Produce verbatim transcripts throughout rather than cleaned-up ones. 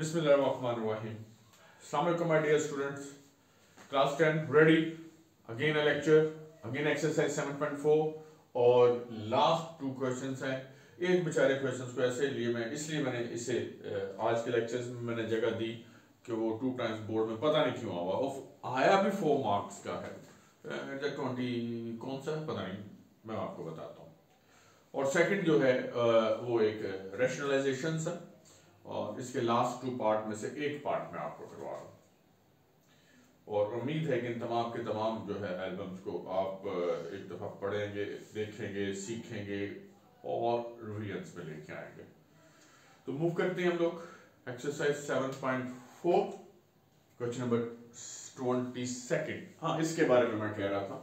बिस्मिल्लाहिर्रहमानिर्रहीम। अस्सलाम वालेकुम my dear students, class ten ready, again a lecture, again exercise seven point four और last two questions हैं। एक बेचारे क्वेश्चंस को ऐसे लिए मैं इसलिए मैंने इसे आज के लेक्चर्स में मैंने जगह दी कि वो टू टाइम्स बोर्ड में पता नहीं क्यों आवा, और आया भी फोर मार्क्स का है, एग्जैक्ट ट्वेंटी कौन सा पता नहीं, मैं आपको बताता हूँ। और सेकेंड जो है वो एक रैशनलाइजेशन सा, और इसके लास्ट टू पार्ट में से एक पार्ट मैं आपको करवा रहा हूँ, और उम्मीद है कि इन तमाम के तमाम जो है एल्बम्स को आप एक दफ़ा पढ़ेंगे, देखेंगे, सीखेंगे और रिवीजन्स में लेके आएंगे। तो मूव करते हैं हम लोग exercise seven point four question number twenty second. हाँ, इसके बारे में मैं कह रहा था,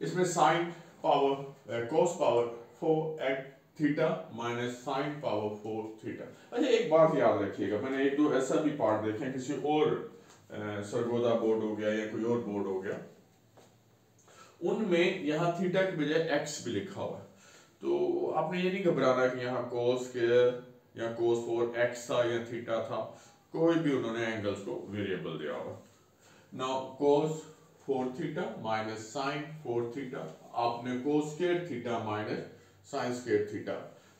इसमें sine power cos power four eight theta minus sine power four theta. अच्छा, एक बात याद रखिएगा, मैंने एक दो ऐसा भी पार्ट देखे किसी और सरगोदा बोर्ड हो गया या कोई और बोर्ड हो गया, उनमें यहाँ थीटा के बजाय एक्स भी लिखा हुआ है, तो आपने ये नहीं घबराना कि यहाँ कोस के या कोस फोर एक्स था या थीटा था, कोई भी उन्होंने एंगल्स को वेरिएबल दिया हुआ। Now cos four theta minus sine four theta आपने कोस के theta minus sine square theta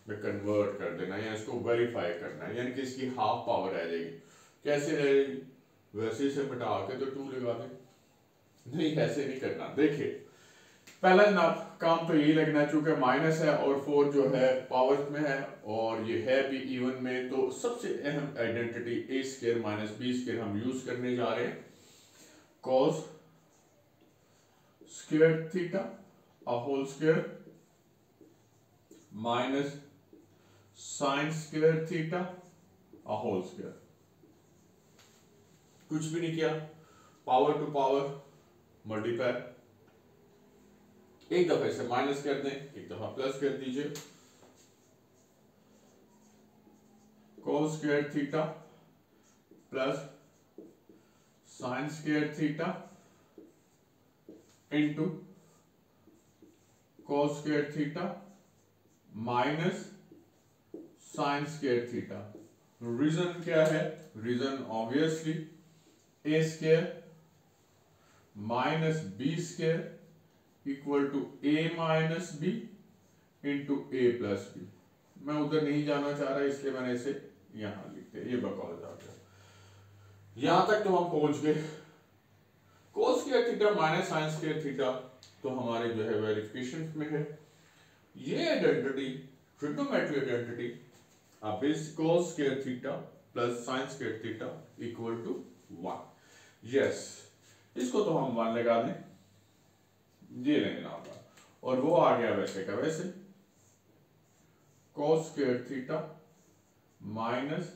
में कन्वर्ट कर देना है, या इसको वेरीफाई करना है, यानी कि इसकी हाफ पावर आ जाएगी। कैसे रहेगी? वैसे से मिटा के तो टू लगा दे, नहीं ऐसे नहीं करना। देखिए पहला नाप काम तो यही लगना, चूंकि माइनस है और फोर जो है पावर्स में है और ये है भी इवन में, तो सबसे अहम identity A square minus B square हम यूज करने जा रहे हैं। कॉस स्क्वायर थीटा और whole square minus sine square theta a whole square, कुछ भी नहीं किया, पावर टू पावर मल्टीप्लाई। एक दफा इसे माइनस कर दें, एक दफा प्लस कर दीजिए। Cos square theta plus sine square theta into cos square theta minus sine square theta. Reason क्या है? Reason obviously A square minus B square equal to A minus B into A plus B. मैं उधर नहीं जाना चाह रहा, इसलिए मैंने इसे यहां लिखते हैं, ये बकवास आ गया। यहां तक तो हम पहुंच गए। Cos square theta minus sine square theta तो हमारे जो है वेरिफिकेशन में है। ये आइडेंटिटी ट्रिग्नोमेट्री आइडेंटिटी आप cos square theta plus sine square theta equal to one. Yes, इसको तो हम वन लगा दें, ये लेना होगा, और वो आ गया वैसे का वैसे cos square theta minus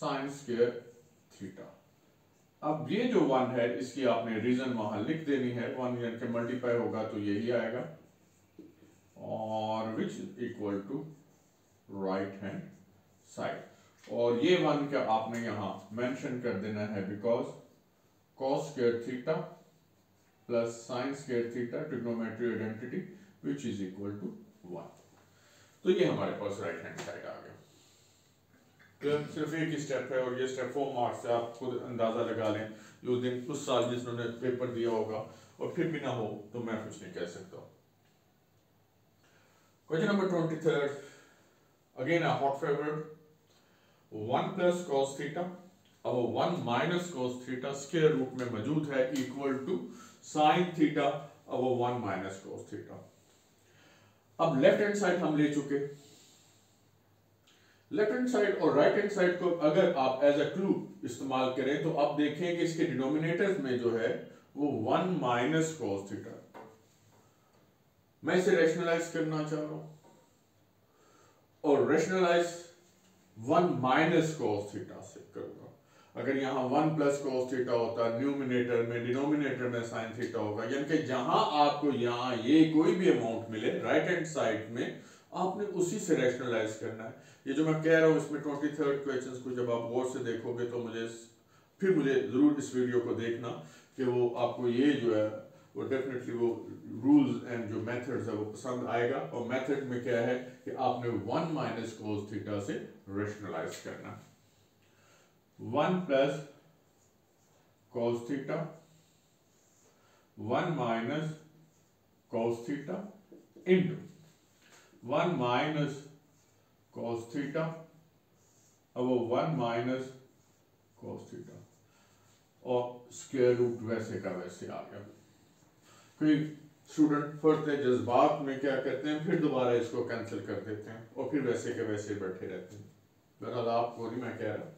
sine square theta. अब ये जो वन है इसकी आपने रीजन वहां लिख देनी है, वन यानी कि मल्टीप्लाई होगा तो यही आएगा, और which equal to right hand side. और ये वन क्या आपने यहां मेंशन कर देना है, because cos square theta plus sine square theta trigonometry identity which is equal to one. तो ये हमारे पास राइट हैंड साइड आ गया। सिर्फ एक ही स्टेप है और ये स्टेप फोर मार्क्स है, आप खुद अंदाजा लगा लें। जो दिन उस साल जिन्होंने पेपर दिया होगा, और फिर भी ना हो तो मैं कुछ नहीं कह सकता। Question number twenty-third, again a hot favorite, one plus cos theta और one minus cos theta square root में मौजूद है equal to sin theta और one minus cos theta। अब लेफ्ट हैंड साइड हम ले चुके, लेफ्ट हैंड साइड और राइट हैंड साइड को अगर आप एज अ क्लू इस्तेमाल करें तो आप देखें कि इसके डिनोमिनेटर में जो है वो one minus cos theta। मैं इसे रेशनलाइज करना चाह रहा हूं और rationalise one minus cos theta से करूंगा। अगर यहां वन प्लस कॉस थीटा होता, न्यूमिनेटर में डिनोमिनेटर में साइन थीटा होगा, यानी कि जहां आपको यहां ये कोई भी अमाउंट मिले राइट हैंड साइड में आपने उसी से रेशनलाइज करना है। ये जो मैं कह रहा हूं इसमें ट्वेंटी थर्ड क्वेश्चन को जब आप गौर से देखोगे तो मुझे फिर मुझे जरूर इस वीडियो को देखना कि वो आपको ये जो है वो डेफिनेटली वो रूल्स एंड जो मेथड्स है वो पसंद आएगा। और मेथड में क्या है कि आपने वन माइनस कोस थीटा से रेशनलाइज करना। One plus cos theta, one minus cos theta into one minus cos theta, अब वो वन माइनस कॉस थीटा और स्क्वायर रूट वैसे का वैसे आ गया। फिर स्टूडेंट फटते जज्बात में क्या करते हैं, फिर दोबारा इसको कैंसिल कर देते हैं और फिर वैसे के वैसे बैठे रहते हैं। बहरहाल आपको नहीं मैं कह रहा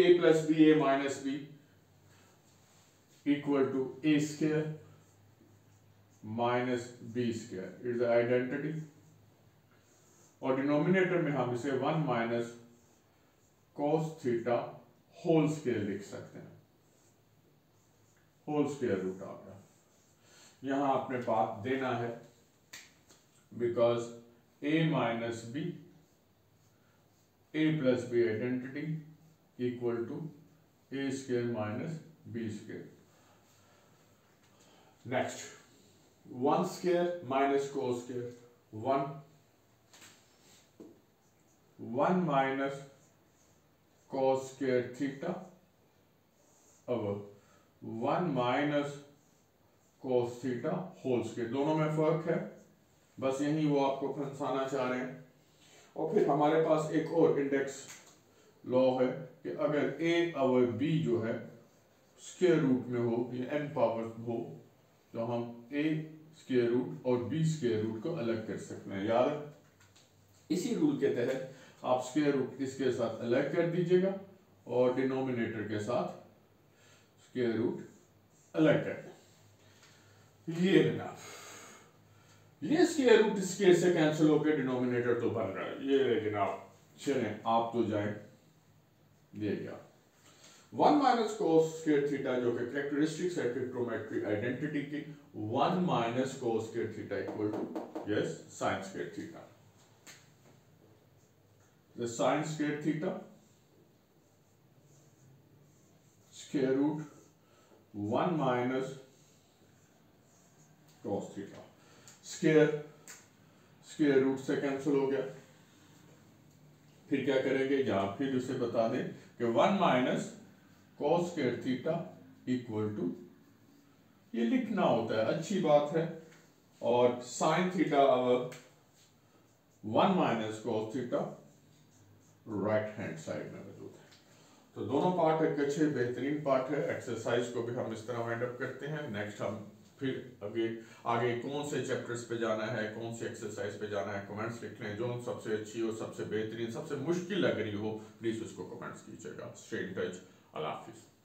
A plus B A minus B equal to A square minus B square is the identity, और डिनोमिनेटर में हम इसे one minus cos theta whole square लिख सकते हैं, होल स्क्वायर रूट आ गया। यहां आपने बात देना है because A minus B A plus B identity equal to A square minus B square. Next one square minus cos square one, one minus cos square theta, अब one minus cos theta whole square, दोनों में फर्क है, बस यही वो आपको फंसाना चाह रहे हैं। और फिर हमारे पास एक और इंडेक्स लॉ है कि अगर ए और बी जो है स्क्वायर रूट में हो या एन पावर हो तो हम ए स्क्वायर रूट और बी स्क्वायर रूट को अलग कर सकते हैं। याद है, इसी रूल के तहत आप स्क्वायर रूट इसके साथ अलग कर दीजिएगा और डिनोमिनेटर के साथ स्क्वायर रूट अलग कर दें। ये बना ये स्क्वायर रूट इसके से कैंसिल होकर डिनोमिनेटर तो बन रहा है ये, लेकिन आप चले आप तो जाए ये क्या one minus cos square theta जो कि कैरेक्टरिस्टिक्स है ट्रिग्नोमेट्री आइडेंटिटी की, one minus cos square theta equal to yes sine square theta, the sine square theta square root one minus cos theta, square square root से cancel हो गया। फिर क्या करेंगे, या फिर उसे बता दें कि one minus cos square theta equal to ये लिखना होता है, अच्छी बात है, और sine theta one minus cos theta right hand side में मौजूद है। तो दोनों पार्ट एक अच्छे बेहतरीन पार्ट है। एक्सरसाइज को भी हम इस तरह वाइंड अप करते हैं। नेक्स्ट हम फिर आगे आगे कौन से चैप्टर्स पे जाना है, कौन से एक्सरसाइज पे जाना है, कमेंट्स लिख लें। जो सबसे अच्छी हो, सबसे बेहतरीन, सबसे मुश्किल लग रही हो, प्लीज उसको कमेंट्स कीजिएगा। Stay in touch. अल्लाह हाफिज़।